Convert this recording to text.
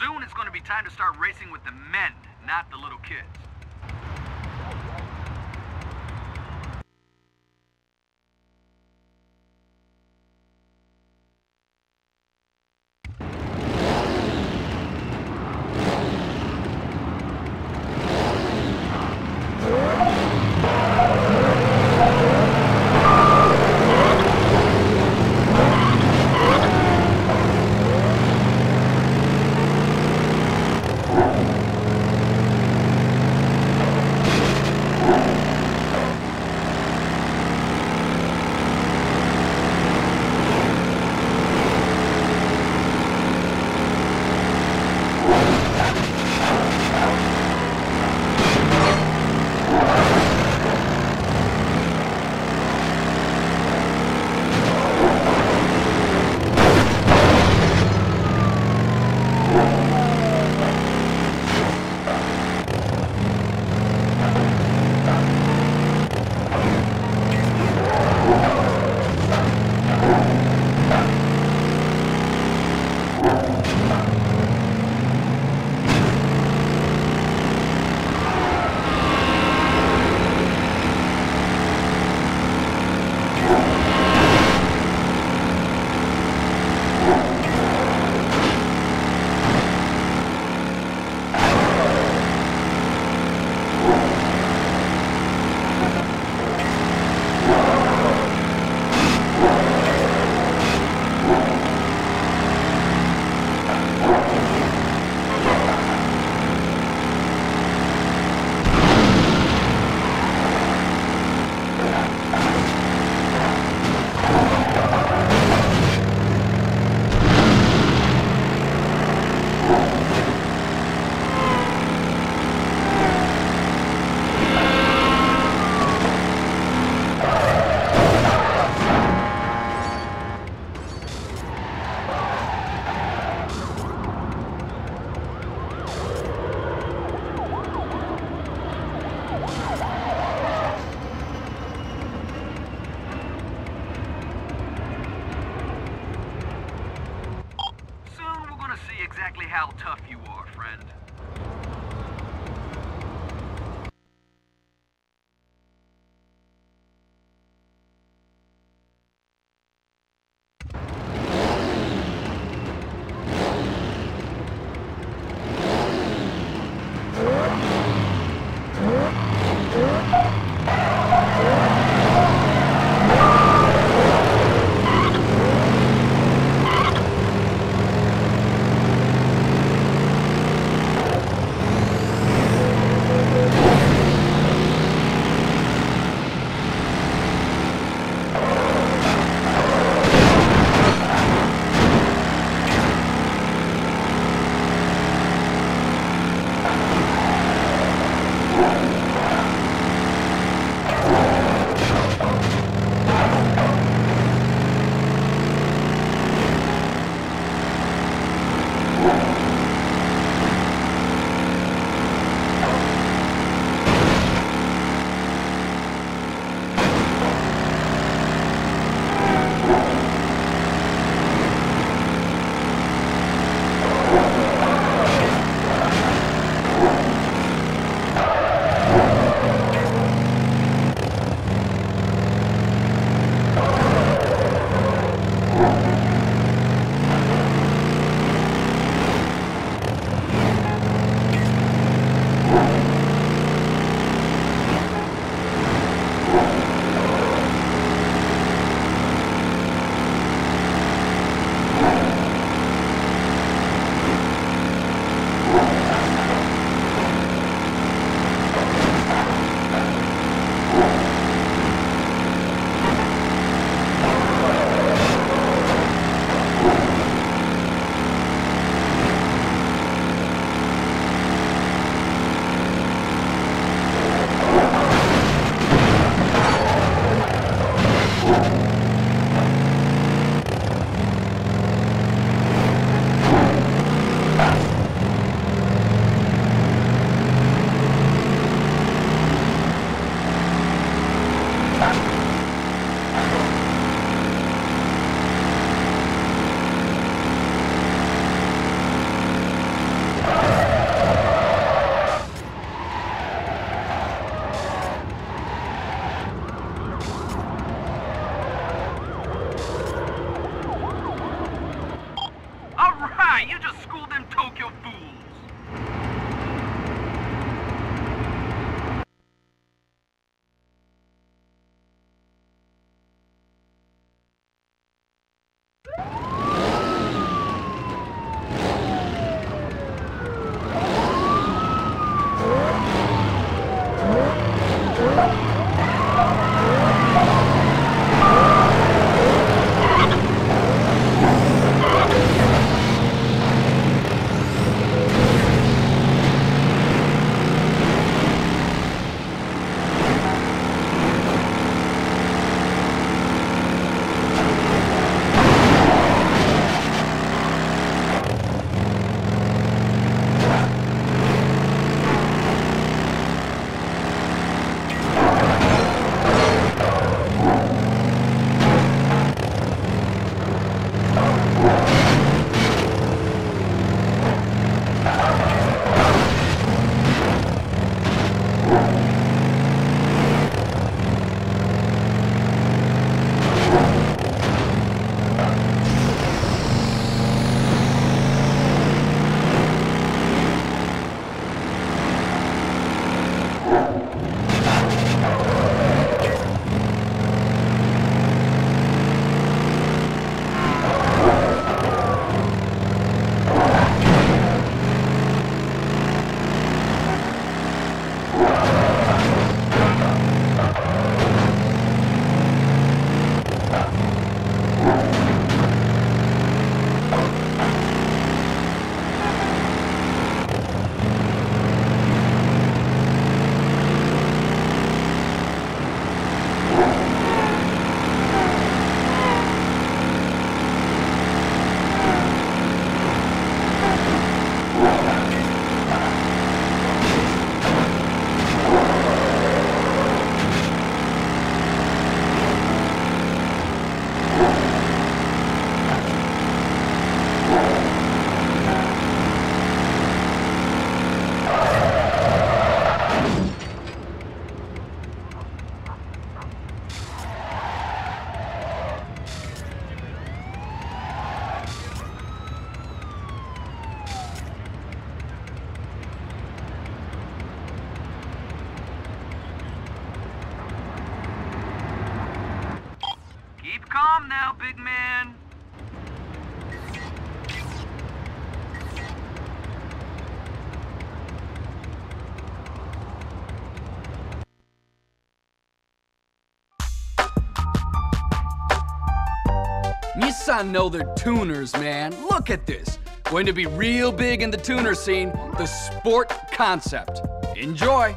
Soon it's going to be time to start racing with the men, not the little kids. how tough you are, friend. on now, big man. Nissan know their tuners, man. Look at this. Going to be real big in the tuner scene, the Sport Concept. Enjoy.